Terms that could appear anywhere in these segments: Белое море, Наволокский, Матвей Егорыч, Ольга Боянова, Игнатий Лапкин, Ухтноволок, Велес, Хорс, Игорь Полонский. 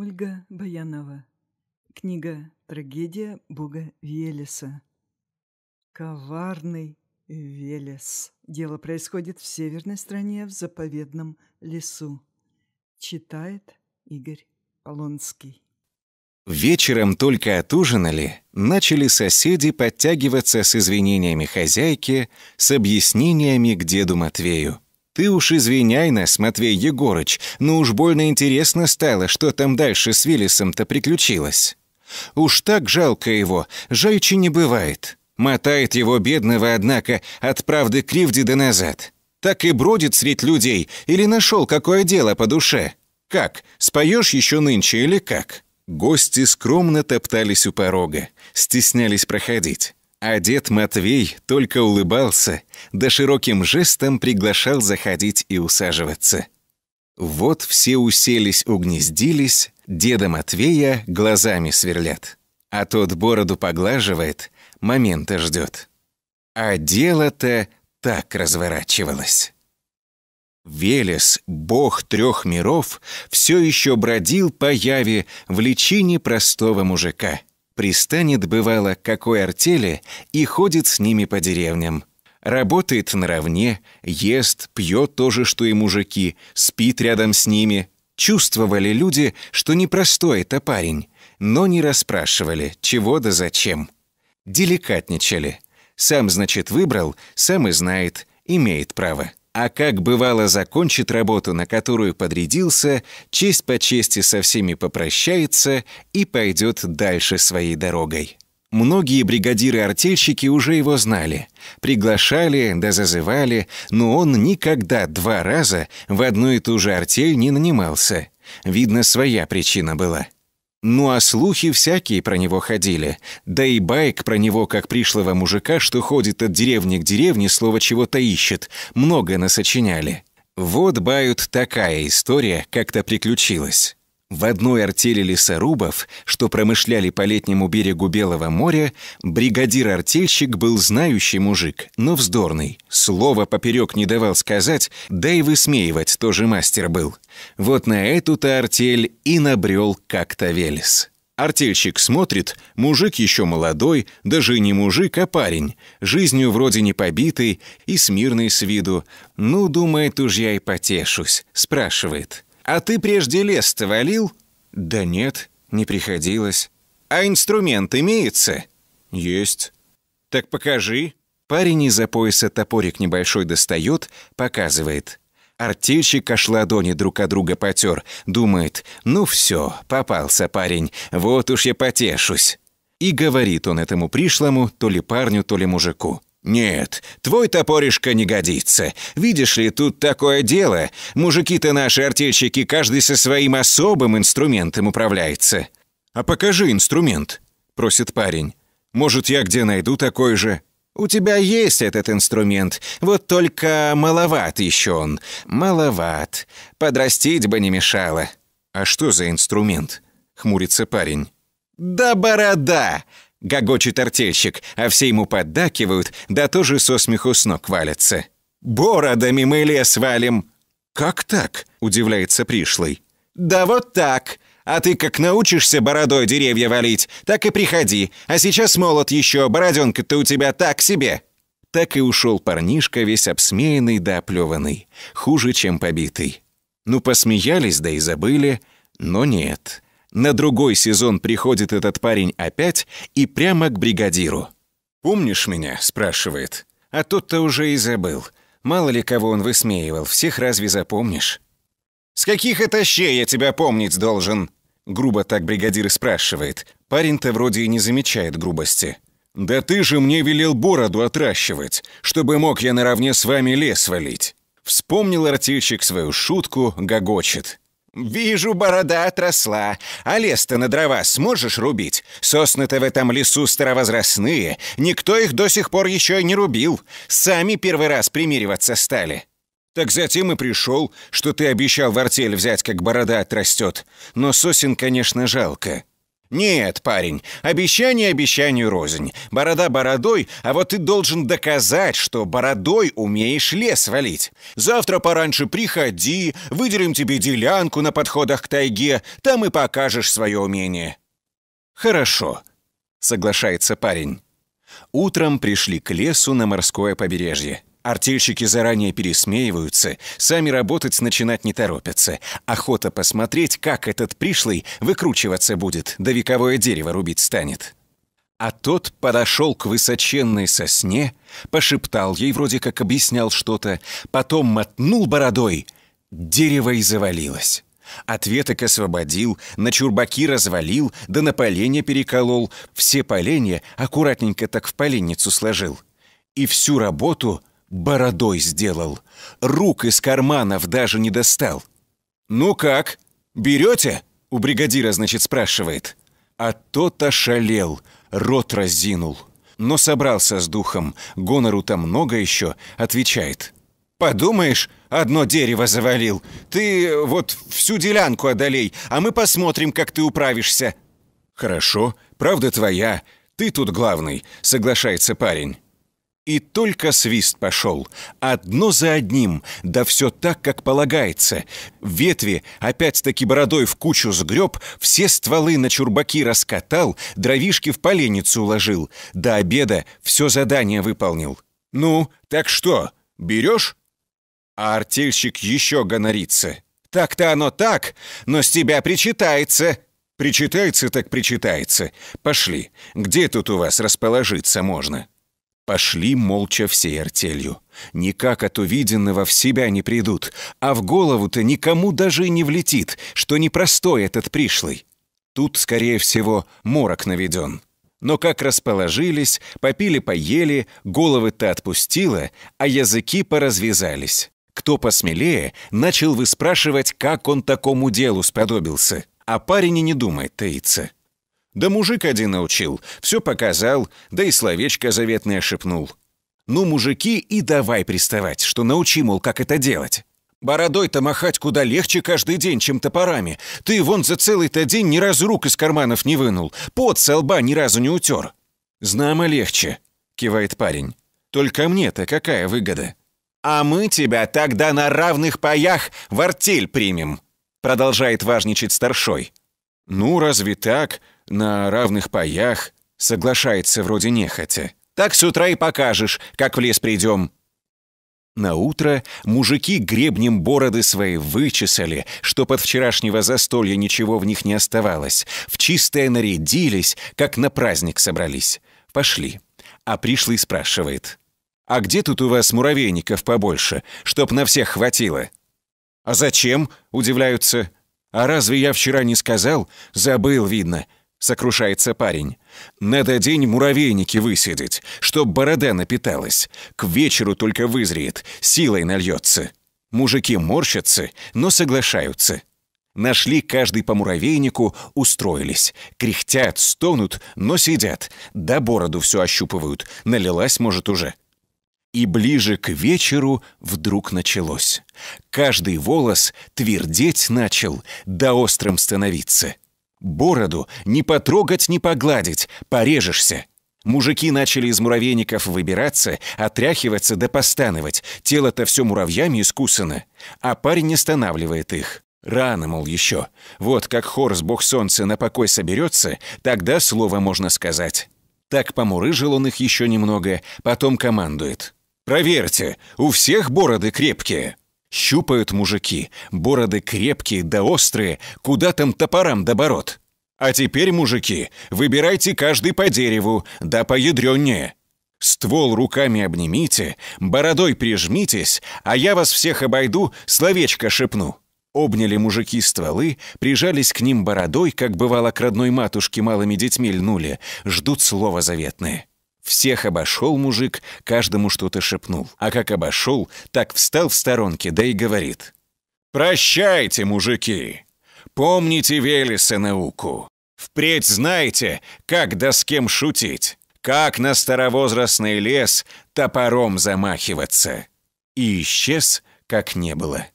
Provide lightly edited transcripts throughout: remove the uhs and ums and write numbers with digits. Ольга Боянова. Книга «Трагедия бога Велеса». Коварный Велес. Дело происходит в северной стране, в заповедном лесу. Читает Игорь Полонский. Вечером только отужинали, начали соседи подтягиваться с извинениями хозяйки, с объяснениями к деду Матвею. «Ты уж извиняй нас, Матвей Егорыч, но уж больно интересно стало, что там дальше с Велесом-то приключилось. Уж так жалко его, жальче не бывает. Мотает его бедного, однако, от правды к кривде да назад. Так и бродит средь людей, или нашел какое дело по душе? Как, споешь еще нынче или как?» Гости скромно топтались у порога, стеснялись проходить. А дед Матвей только улыбался, да широким жестом приглашал заходить и усаживаться. Вот все уселись, угнездились, деда Матвея глазами сверлят. А тот бороду поглаживает, момента ждет. А дело-то так разворачивалось. Велес, бог трех миров, все еще бродил по яве в личине простого мужика. Пристанет, бывало, к какой артели и ходит с ними по деревням. Работает наравне, ест, пьет то же, что и мужики, спит рядом с ними. Чувствовали люди, что непростой это парень, но не расспрашивали, чего да зачем. Деликатничали. Сам, значит, выбрал, сам и знает, имеет право. А как бывало закончит работу, на которую подрядился, честь по чести со всеми попрощается и пойдет дальше своей дорогой. Многие бригадиры-артельщики уже его знали, приглашали да зазывали, но он никогда два раза в одну и ту же артель не нанимался. Видно, своя причина была. Ну а слухи всякие про него ходили, да и баек про него, как пришлого мужика, что ходит от деревни к деревне, слово чего-то ищет, много насочиняли. Вот, бают, такая история как-то приключилась. В одной артели лесорубов, что промышляли по летнему берегу Белого моря, бригадир-артельщик был знающий мужик, но вздорный. Слова поперек не давал сказать, да и высмеивать тоже мастер был. Вот на эту-то артель и набрел как-то Велес. Артельщик смотрит, мужик еще молодой, даже не мужик, а парень, жизнью вроде не побитый и смирный с виду. Ну, думает, уж я и потешусь, спрашивает: «А ты прежде лес-то валил?» «Да нет, не приходилось». «А инструмент имеется?» «Есть». «Так покажи». Парень из-за пояса топорик небольшой достает, показывает. Артельщик аж ладони друг от друга потер, думает: «Ну все, попался парень, вот уж я потешусь». И говорит он этому пришлому, то ли парню, то ли мужику: «Нет, твой топоришка не годится. Видишь ли, тут такое дело. Мужики-то наши артельщики, каждый со своим особым инструментом управляется». «А покажи инструмент», — просит парень. «Может, я где найду такой же?» «У тебя есть этот инструмент, вот только маловат еще он. Маловат. Подрастить бы не мешало». «А что за инструмент?» — хмурится парень. «Да борода!» — гогочет артельщик, а все ему поддакивают, да тоже со смеху с ног валятся. «Бородами мы лес валим!» «Как так?» – удивляется пришлый. «Да вот так! А ты как научишься бородой деревья валить, так и приходи. А сейчас молод еще, бороденка-то у тебя так себе!» Так и ушел парнишка весь обсмеянный да оплеванный, хуже, чем побитый. Ну, посмеялись да и забыли, но нет. На другой сезон приходит этот парень опять и прямо к бригадиру. «Помнишь меня?» – спрашивает. А тот-то уже и забыл. Мало ли кого он высмеивал, всех разве запомнишь? «С каких это щей я тебя помнить должен?» – грубо так бригадир спрашивает. Парень-то вроде и не замечает грубости. «Да ты же мне велел бороду отращивать, чтобы мог я наравне с вами лес валить!» Вспомнил артельщик свою шутку, гогочет. «Вижу, борода отросла. А лес-то на дрова сможешь рубить? Сосны-то в этом лесу старовозрастные. Никто их до сих пор еще и не рубил. Сами первый раз примириваться стали». «Так затем и пришел, что ты обещал в артель взять, как борода отрастет. Но сосен, конечно, жалко». «Нет, парень, обещание обещанию рознь. Борода бородой, а вот ты должен доказать, что бородой умеешь лес валить. Завтра пораньше приходи, выделим тебе делянку на подходах к тайге, там и покажешь свое умение». «Хорошо», — соглашается парень. Утром пришли к лесу на морское побережье. Артельщики заранее пересмеиваются, сами работать начинать не торопятся. Охота посмотреть, как этот пришлый выкручиваться будет, да вековое дерево рубить станет. А тот подошел к высоченной сосне, пошептал ей, вроде как объяснял что-то, потом мотнул бородой, дерево и завалилось. От веток освободил, на чурбаки развалил, да на поленья переколол, все поленья аккуратненько так в поленницу сложил. И всю работу бородой сделал. Рук из карманов даже не достал. «Ну как, берете?» — у бригадира, значит, спрашивает. А тот ошалел, рот разинул. Но собрался с духом, гонору-то много еще, отвечает. «Подумаешь, одно дерево завалил. Ты вот всю делянку одолей, а мы посмотрим, как ты управишься». «Хорошо, правда твоя, ты тут главный», — соглашается парень. И только свист пошел. Одно за одним, да все так, как полагается. Ветви опять-таки бородой в кучу сгреб, все стволы на чурбаки раскатал, дровишки в поленницу уложил. До обеда все задание выполнил. «Ну, так что, берешь?» А артельщик еще гонорится. «Так-то оно так, но с тебя причитается». «Причитается так причитается. Пошли, где тут у вас расположиться можно?» Пошли молча всей артелью. Никак от увиденного в себя не придут, а в голову-то никому даже и не влетит, что непростой этот пришлый. Тут, скорее всего, морок наведен. Но как расположились, попили-поели, головы-то отпустило, а языки поразвязались. Кто посмелее, начал выспрашивать, как он такому делу сподобился. А парень и не думает таиться. Да мужик один научил, все показал, да и словечко заветное шепнул. Ну, мужики, и давай приставать, что научи, мол, как это делать. Бородой-то махать куда легче каждый день, чем топорами. Ты вон за целый-то день ни разу рук из карманов не вынул, пот со лба ни разу не утер. «Знамо легче», — кивает парень. «Только мне-то какая выгода?» «А мы тебя тогда на равных паях в артель примем», — продолжает важничать старшой. «Ну, разве так? На равных паях», — соглашается вроде нехотя. «Так с утра и покажешь, как в лес придем». Наутро мужики гребнем бороды свои вычесали, что под вчерашнего застолья ничего в них не оставалось. В чистое нарядились, как на праздник собрались. Пошли. А пришлый спрашивает. «А где тут у вас муравейников побольше, чтоб на всех хватило?» «А зачем?» — удивляются. «А разве я вчера не сказал? Забыл, видно», — сокрушается парень. «Надо день муравейники высидеть, чтоб борода напиталась. К вечеру только вызреет, силой нальется». Мужики морщатся, но соглашаются. Нашли каждый по муравейнику, устроились. Кряхтят, стонут, но сидят. Да бороду все ощупывают, налилась, может, уже. И ближе к вечеру вдруг началось. Каждый волос твердеть начал, да острым становиться. Бороду не потрогать, не погладить, порежешься. Мужики начали из муравейников выбираться, отряхиваться да постановать. Тело-то все муравьями искусано. А парень останавливает их. Рано, мол, еще. Вот как Хорс, бог солнца, на покой соберется, тогда слово можно сказать. Так помурыжил он их еще немного, потом командует. «Проверьте, у всех бороды крепкие». Щупают мужики, бороды крепкие да острые, куда там топорам да бород. «А теперь, мужики, выбирайте каждый по дереву, да поядреннее. Ствол руками обнимите, бородой прижмитесь, а я вас всех обойду, словечко шепну». Обняли мужики стволы, прижались к ним бородой, как бывало к родной матушке малыми детьми льнули, ждут слова заветное. Всех обошел мужик, каждому что-то шепнул. А как обошел, так встал в сторонке, да и говорит. «Прощайте, мужики! Помните Велеса науку. Впредь знайте, как да с кем шутить, как на старовозрастный лес топором замахиваться». И исчез, как не было.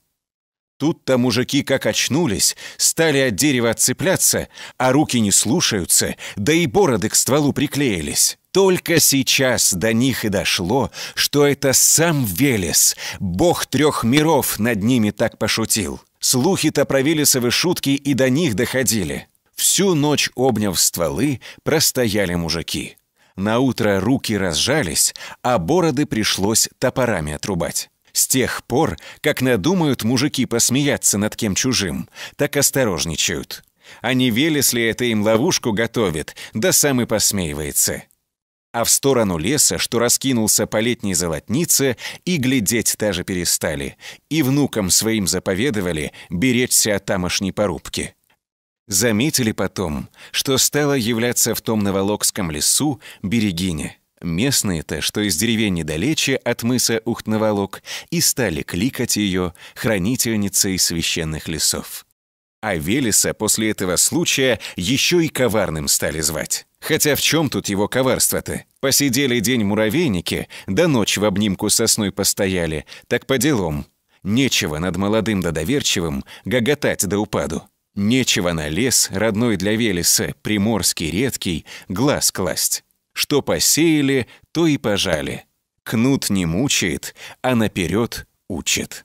Тут-то мужики как очнулись, стали от дерева отцепляться, а руки не слушаются, да и бороды к стволу приклеились. Только сейчас до них и дошло, что это сам Велес, бог трех миров, над ними так пошутил. Слухи-то про Велесовы шутки и до них доходили. Всю ночь, обняв стволы, простояли мужики. Наутро руки разжались, а бороды пришлось топорами отрубать. С тех пор, как надумают мужики посмеяться над кем чужим, так осторожничают. А не Велес ли это им ловушку готовит, да сам и посмеивается. А в сторону леса, что раскинулся по летней золотнице, и глядеть даже перестали, и внукам своим заповедовали беречься от тамошней порубки. Заметили потом, что стало являться в том Наволокском лесу берегиня. Местные-то, что из деревень недалече от мыса Ухтноволок, и стали кликать ее хранительницей священных лесов. А Велеса после этого случая еще и коварным стали звать. Хотя в чем тут его коварство-то? Посидели день муравейники, да ночь в обнимку сосной постояли, так по делам. Нечего над молодым да доверчивым гоготать до упаду. Нечего на лес, родной для Велеса, приморский редкий, глаз класть. Что посеяли, то и пожали. Кнут не мучает, а наперед учит.